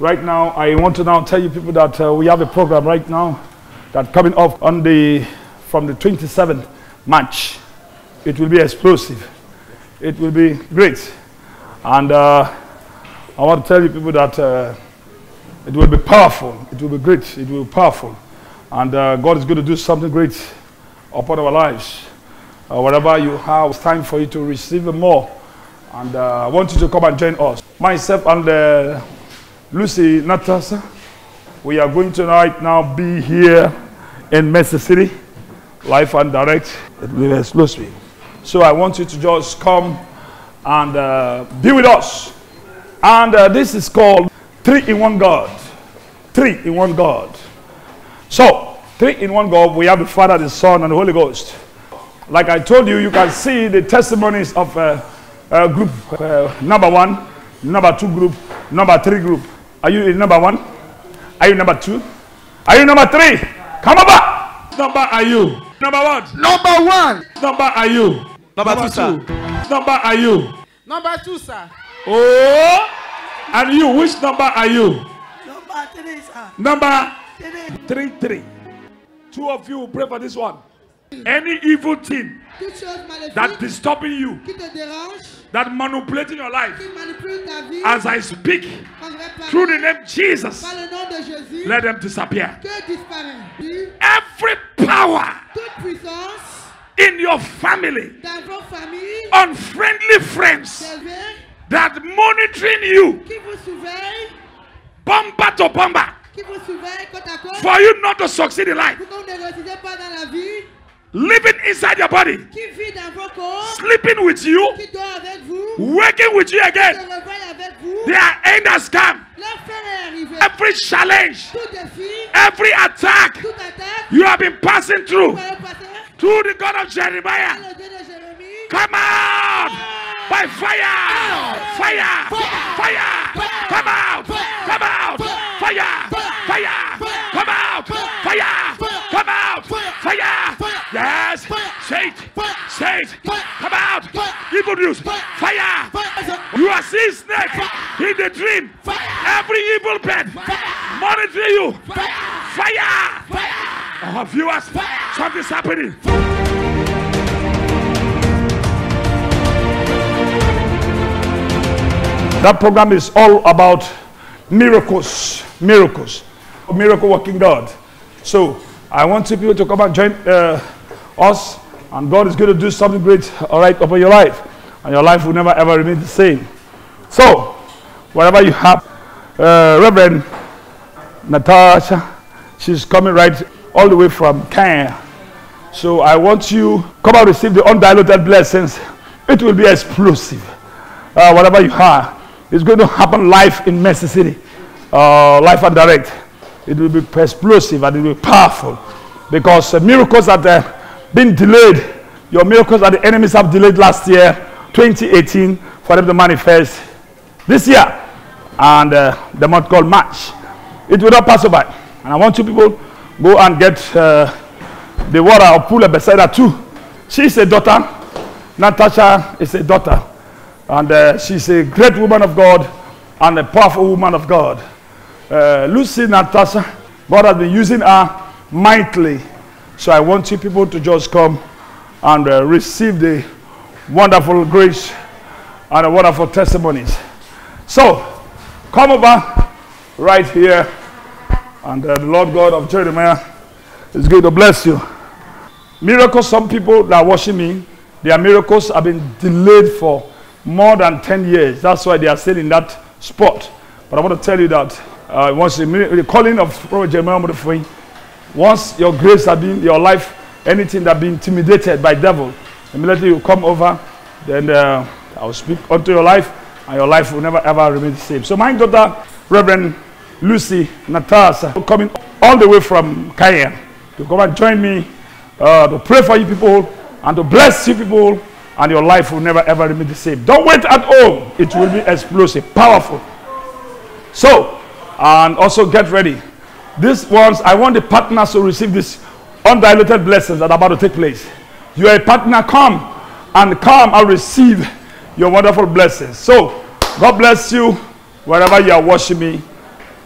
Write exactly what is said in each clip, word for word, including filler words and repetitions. Right now, I want to now tell you people that uh, we have a program right now that coming up on the, from the twenty-seventh March. It will be explosive. It will be great. And uh, I want to tell you people that uh, it will be powerful. It will be great. It will be powerful. And uh, God is going to do something great upon our lives. Uh, whatever you have, it's time for you to receive more. And uh, I want you to come and join us. Myself and uh, Lucy Natasha, we are going to right now be here in Mercy City, live and direct. It will be explosive. So I want you to just come and uh, be with us. And uh, this is called Three in One God. Three in One God. So, Three in One God, we have the Father, the Son, and the Holy Ghost. Like I told you, you can see the testimonies of uh, uh, group uh, number one, number two group, number three group. Are you in number one? Are you number two? Are you number three? Come over! Number are you? Number one. Number one. Number are you? Number, number two, sir. Number are you? Number two, sir. Oh! And you, which number are you? Number three, sir. Number Three, three. Two of you will pray for this one. Any evil thing that disturbing you, that manipulating your life, as I speak, through the name Jesus, let them disappear. Every power in your family, unfriendly friends that monitoring you, bumper to bumper, for you not to succeed in life, living inside your body, sleeping with you, working with you again, their end has come. Every challenge, every attack you have been passing through, through the God of Jeremiah, come out by fire, fire, fire, come out, come out. Fire! Fire! Come out! Fire! Come out! Fire! Yes! Say it! Say it! Come out! Evil news! Fire! You are seeing snake in the dream. Every evil bed monitor you. Fire! Our viewers, something's happening. That program is all about miracles, miracles, a miracle working God. So I want you people to come and join uh, us, and God is going to do something great, all right, over your life, and your life will never ever remain the same. So whatever you have, uh, Reverend Natasha, she's coming right all the way from Kenya. So I want you come and receive the undiluted blessings. It will be explosive. Uh, whatever you have, it's going to happen live in Mercy City, uh, live and direct. It will be explosive and it will be powerful, because uh, miracles that have uh, been delayed, your miracles that the enemies have delayed last year, twenty eighteen, for them to manifest this year, and uh, the month called March. It will not pass by. And I want you people go and get uh, the water or pull up beside her too. She is a daughter. Natasha is a daughter. And uh, she's a great woman of God and a powerful woman of God. Uh, Lucy Natasha, God has been using her mightily. So I want you people to just come and uh, receive the wonderful grace and the wonderful testimonies. So come over right here, and uh, the Lord God of Jeremiah is going to bless you. Miracles, some people that are watching me, their miracles have been delayed for more than ten years. That's why they are still in that spot. But I want to tell you that uh, once the, the calling of Prophet Jeremiah Omoto, once your grace has been, your life, anything that been intimidated by devil, immediately you come over, then uh, I will speak unto your life, and your life will never ever remain the same. So my daughter, Reverend Lucy Natasha, coming all the way from Kenya to come and join me uh, to pray for you people and to bless you people, and your life will never ever remain the same. Don't wait at home. It will be explosive, powerful. So, and also get ready. These ones, I want the partners to receive these undiluted blessings that are about to take place. You are a partner, come and come and receive your wonderful blessings. So, God bless you wherever you are watching me.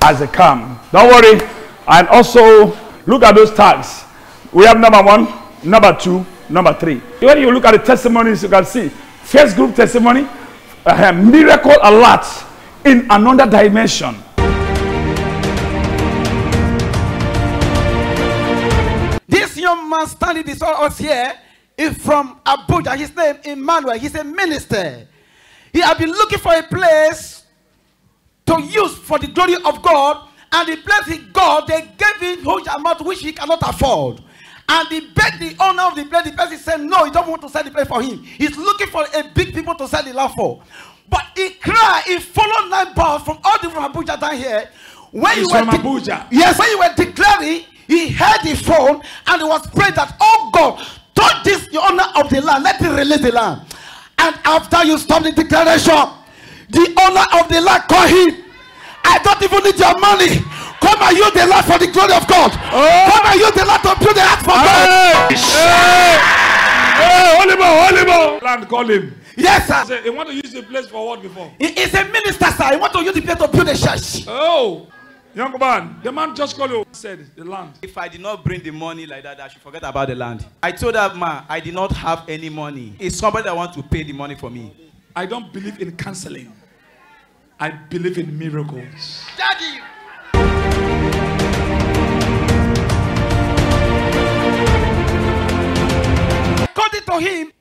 as they come. Don't worry. And also look at those tags. We have number one, number two, number three. When you look at the testimonies, you can see first group testimony, uh, miracle alert in another dimension. This young man standing this all us here is from Abuja. His name is Emmanuel. He's a minister. He has been looking for a place to use for the glory of God, and the place he got, they gave him huge amount which he cannot afford. And he begged the owner of the place. The person said, no, he don't want to sell the place for him. He's looking for a big people to sell the land for. But he cried, he followed nine bars from all the from Abuja down here. When you, from Abuja. Yes, when you were declaring, he heard the phone and he was praying that, oh God, touch this the owner of the land, let him release the land. And after you stop the declaration, the owner of the land called him. I don't even need your money. Come and use the land for the glory of God. Oh. Come and use the land to build the house for God. Hey, hey, hey, holy boy, holy boy. Land, call him. Yes, sir. He said, he want to use the place for what before? He is a minister, sir. He want to use the place to build a church. Oh, young man, the man just called you. Said the land. If I did not bring the money like that, I should forget about the land. I told that man I did not have any money. It's somebody that wants to pay the money for me. I don't believe in canceling. I believe in miracles. Daddy. According to him,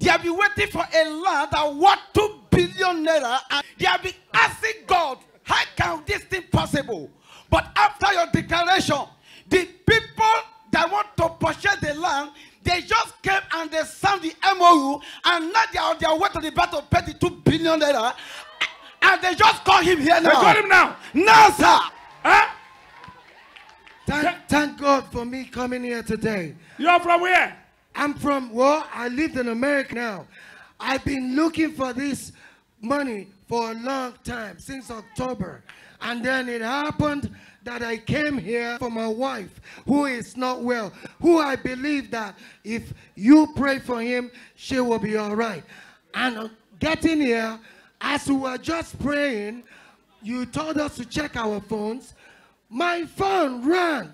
they have been waiting for a land that worth two billion naira, and they have been asking God, how can this thing possible? But after your declaration, the people that want to purchase the land, they just came and they signed the M O U, and now they are on their way to the battle to pay the two billion naira, and they just call him here now. They call him now. Now, sir. Huh? Thank, thank God for me coming here today. You are from where? I'm from, well, I live in America now. I've been looking for this money for a long time, since October. And then it happened that I came here for my wife, who is not well, who I believe that if you pray for him, she will be all right. And getting here, as we were just praying, you told us to check our phones. My phone rang.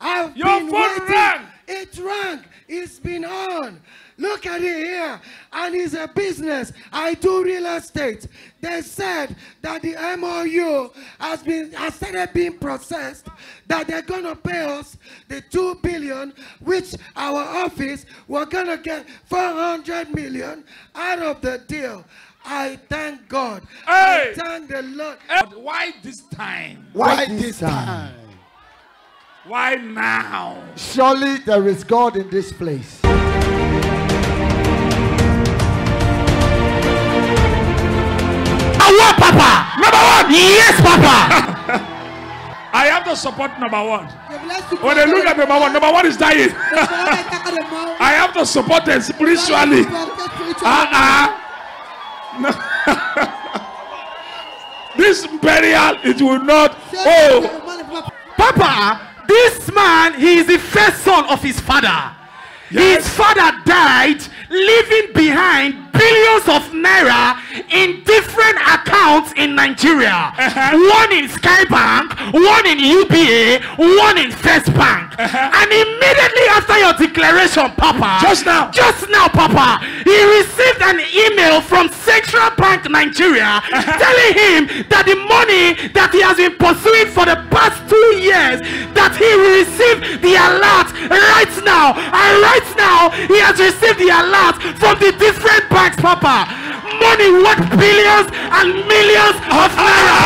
I've Your been phone waiting. Rang. It rang. It's been on. Look at it here. And it's a business. I do real estate. They said that the M O U has been has started being processed, that they're gonna pay us the two billion, which our office we're gonna get four hundred million out of the deal. I thank God. Hey. I thank the Lord. But why this time? Why, why this time? time? Why now? Surely there is God in this place. Hello, Papa. Number one. Yes, Papa. I have to support number one. When they look at number one, number one is dying. I have to support them spiritually. Uh-uh. This burial, it will not. Oh, Papa, this man, he is the first son of his father. Yes. His father died, leaving behind billions of naira in different accounts in Nigeria. Uh-huh. One in Sky Bank, one in U B A, one in First Bank. Uh-huh. And immediately after your declaration, Papa, just now, just now, Papa, he received an email from Central Bank Nigeria, uh-huh, telling him that the money that he has been pursuing for the past two years, that he will receive the alert right now. And right now, he has received the alert from the different banks, Papa. Money worth billions and millions of naira.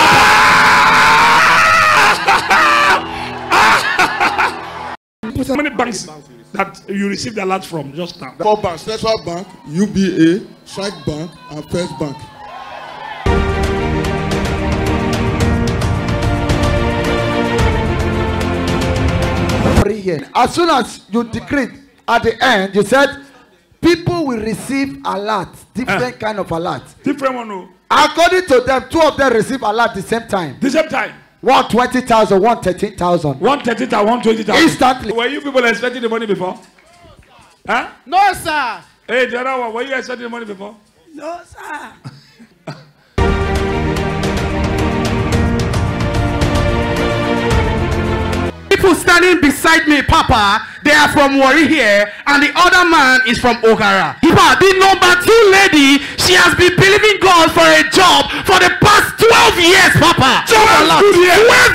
How many banks that you received the alert from just now? Four banks: Central Bank, U B A, Shadrach Bank, and First Bank. As soon as you decreed at the end, you said people will receive alert, different uh, kind of alert. Different one. No. According to them, two of them receive alert the same time. The same time. One twenty thousand, one thirteen thousand. One thirty thousand, one twenty thousand. Instantly. Were you people expecting the money before? No, sir. Huh? No, sir. Hey, the other one, were you expecting the money before? No, sir. people standing beside me, Papa, they are from Warri here, and the other man is from Ogara. The number two lady, she has been believing God for a job for the past twelve years, Papa. twelve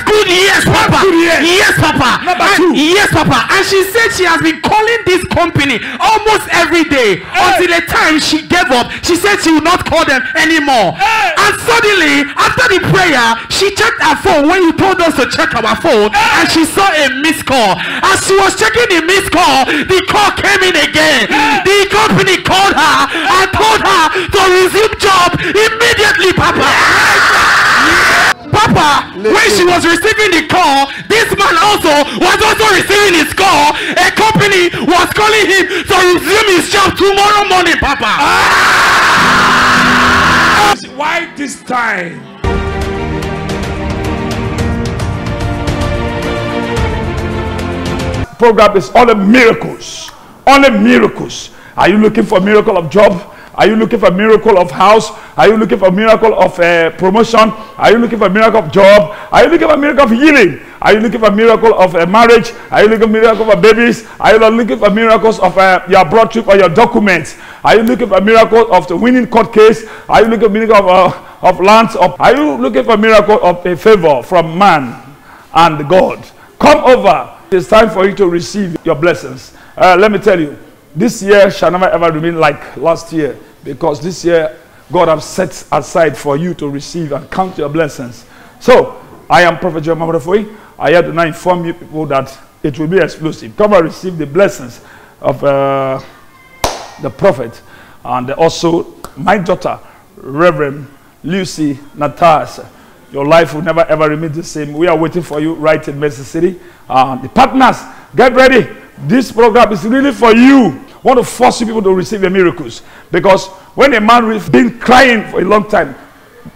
good years, Papa. Yes, Papa. Yes, Papa. And she said she has been calling this company almost every day until the time she gave up. She said she would not call them anymore. And suddenly, after the prayer, she checked her phone when you told us to check our phone, and she saw a missed call. As she was checking the missed call, the call came in again. The company called her and told her to resume job immediately, Papa. Yeah. Papa, listen. When she was receiving the call, this man also was also receiving his call. A company was calling him to resume his job tomorrow morning, Papa. Ah! Why this time? Program is all the miracles. All the miracles. Are you looking for a miracle of job? Are you looking for a miracle of house? Are you looking for a miracle of uh, promotion? Are you looking for a miracle of job? Are you looking for a miracle of healing? Are you looking for a miracle of uh, marriage? Are you looking for a miracle of babies? Are you looking for miracles of uh, your broadship or your documents? Are you looking for a miracle of the winning court case? Are you looking for a miracle of, uh, of lands? Of, are you looking for a miracle of a favor from man and God? Come over. It's time for you to receive your blessings. Uh, let me tell you. This year shall never ever remain like last year, because this year God has set aside for you to receive and count your blessings. So, I am Prophet Jeremiah Omoto. I have to now inform you people that it will be explosive. Come and receive the blessings of uh, the prophet, and also my daughter, Reverend Lucy Natasha. Your life will never ever remain the same. We are waiting for you right in Mercy City. Uh, the partners, get ready. This program is really for you. I want to force you people to receive your miracles. Because when a man has been crying for a long time,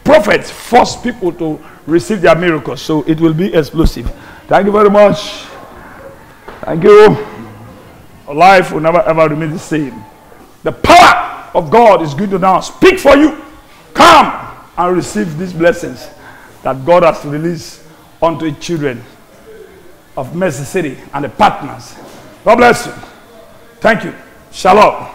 prophets force people to receive their miracles. So it will be explosive. Thank you very much. Thank you. Life will never ever remain the same. The power of God is going to now speak for you. Come and receive these blessings that God has released unto his children of Mercy City and the partners. God bless you. Thank you. Shalom.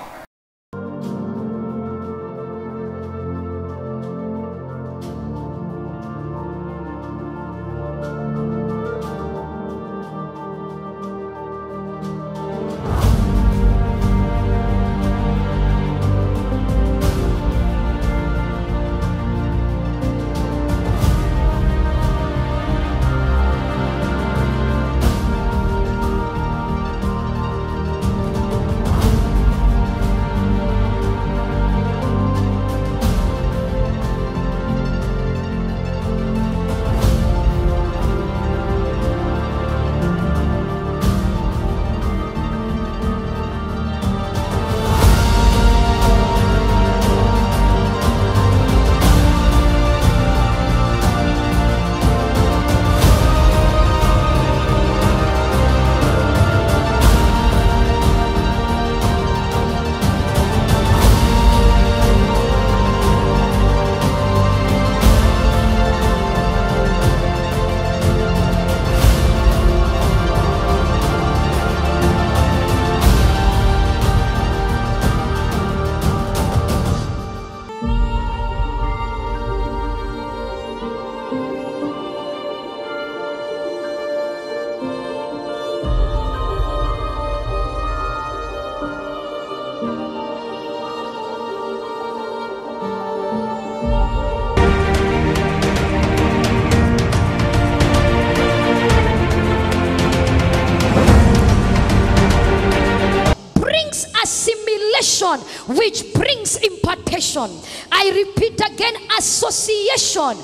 Which brings impartation. I repeat again, association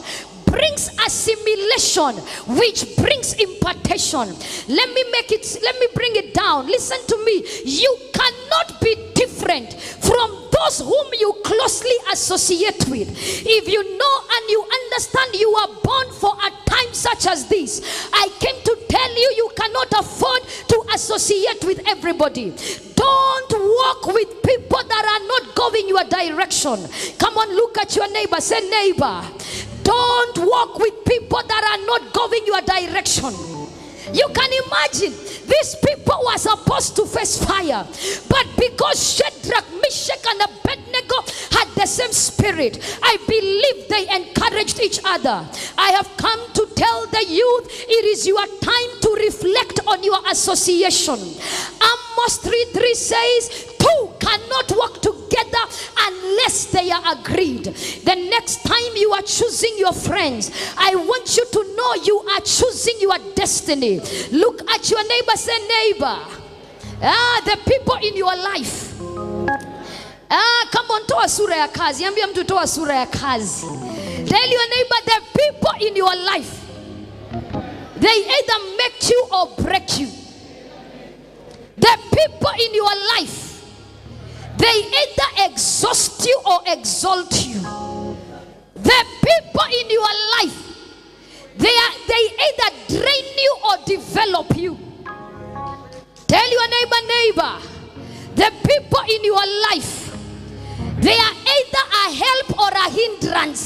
brings assimilation, which brings impartation. Let me make it, let me bring it down. Listen to me. You cannot be different from those whom you closely associate with. If you know and you understand you are born for a time such as this, I came to tell you, you cannot afford to associate with everybody. Don't walk with people that are not going your direction. Come on, look at your neighbor. Say, neighbor, don't walk with people that are not going your direction. You can imagine, these people were supposed to face fire, but because Shadrach, Meshach, and Abednego had the same spirit, I believe they encouraged each other. I have come to tell the youth, it is your time to reflect on your association. Amos three three says, two cannot work together unless they are agreed. The next time you are choosing your friends, I want you to know you are choosing your destiny. Look at your neighbor, say, neighbor, ah, the people in your life. Ah, come on, toa sura ya kazi. Ambia mtu toa sura ya kazi. Tell your neighbor, the people in your life, they either make you or break you. The people in your life, they either exhaust you or exalt you. The people in your life, they are, they either drain you or develop you. Tell your neighbor, neighbor, the people in your life, they are either a help or a hindrance.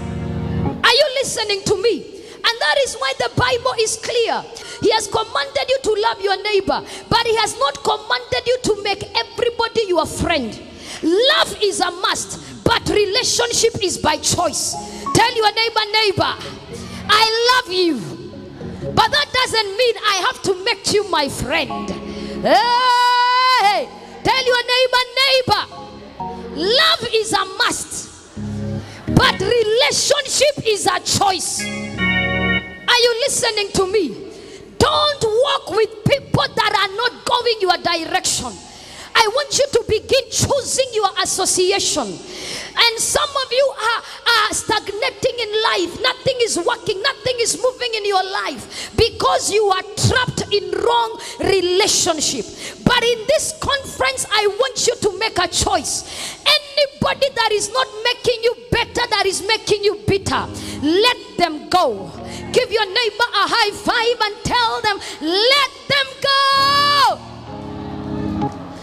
Are you listening to me? And that is why the Bible is clear. He has commanded you to love your neighbor, but he has not commanded you to make everybody your friend. Love is a must, but relationship is by choice. Tell your neighbor, neighbor, I love you, but that doesn't mean I have to make you my friend. Hey, tell your neighbor, neighbor, love is a must, but relationship is a choice. Are you listening to me? Don't walk with people that are not going your direction. I want you to begin choosing your association. And some of you are, are stagnating in life. Nothing is working. Nothing is moving in your life because you are trapped in wrong relationship. But in this conference, I want you to make a choice. Anybody that is not making you better, that is making you bitter, let them go. Give your neighbor a high five and tell them, let them go.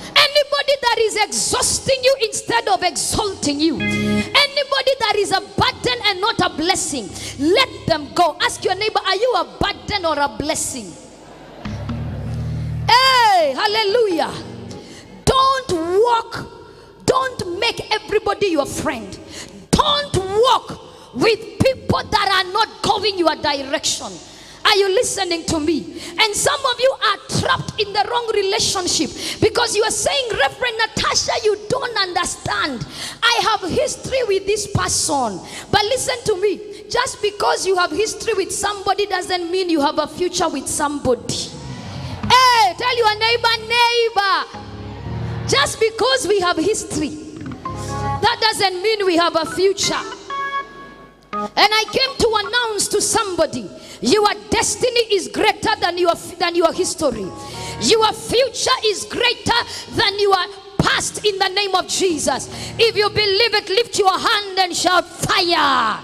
Anybody that is exhausting you instead of exalting you, anybody that is a burden and not a blessing, let them go. Ask your neighbor, are you a burden or a blessing? Hey, hallelujah. Don't walk, don't make everybody your friend. Don't walk with people that are not going your direction. Are you listening to me? And some of you are trapped in the wrong relationship because you are saying, Reverend Natasha, you don't understand. I have history with this person. But listen to me. Just because you have history with somebody doesn't mean you have a future with somebody. Hey, tell your neighbor, neighbor, just because we have history, that doesn't mean we have a future. And I came to announce to somebody, your destiny is greater than your, than your history. Your future is greater than your past in the name of Jesus. If you believe it, lift your hand and shout fire.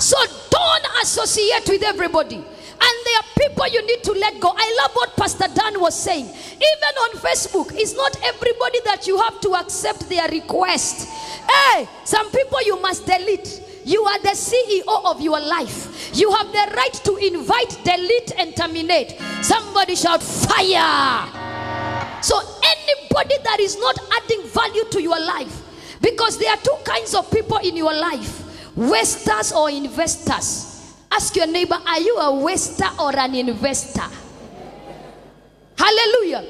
So don't associate with everybody. And there are people you need to let go. I love what Pastor Dan was saying. Even on Facebook, it's not everybody that you have to accept their request. Hey, some people you must delete. You are the C E O of your life. You have the right to invite, delete, and terminate. Somebody shout fire. So anybody that is not adding value to your life, because there are two kinds of people in your life, wasters or investors. Ask your neighbor, are you a waster or an investor? Hallelujah.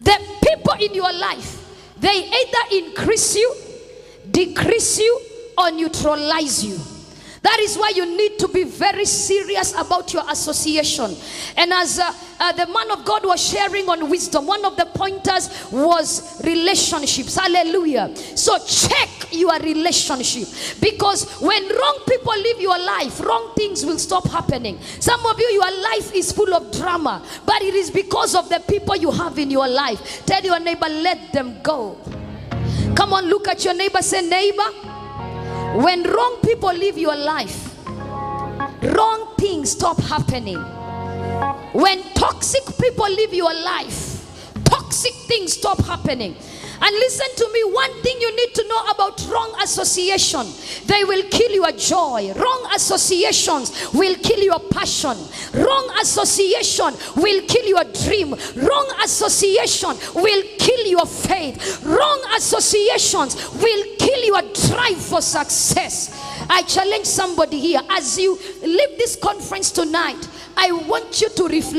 The people in your life, they either increase you, decrease you, or neutralize you. That is why you need to be very serious about your association. And as uh, uh, the man of God was sharing on wisdom, one of the pointers was relationships. Hallelujah. So check your relationship, because when wrong people live your life, wrong things will stop happening. Some of you, your life is full of drama, but it is because of the people you have in your life. Tell your neighbor, let them go. Come on, look at your neighbor, say, neighbor, when wrong people live your life, wrong things stop happening. When toxic people live your life, toxic things stop happening. And listen to me, one thing you need to know about wrong association: they will kill your joy. Wrong associations will kill your passion. Wrong association will kill your dream. Wrong association will kill your faith. Wrong associations will kill your drive for success. I challenge somebody here, as you leave this conference tonight, I want you to reflect.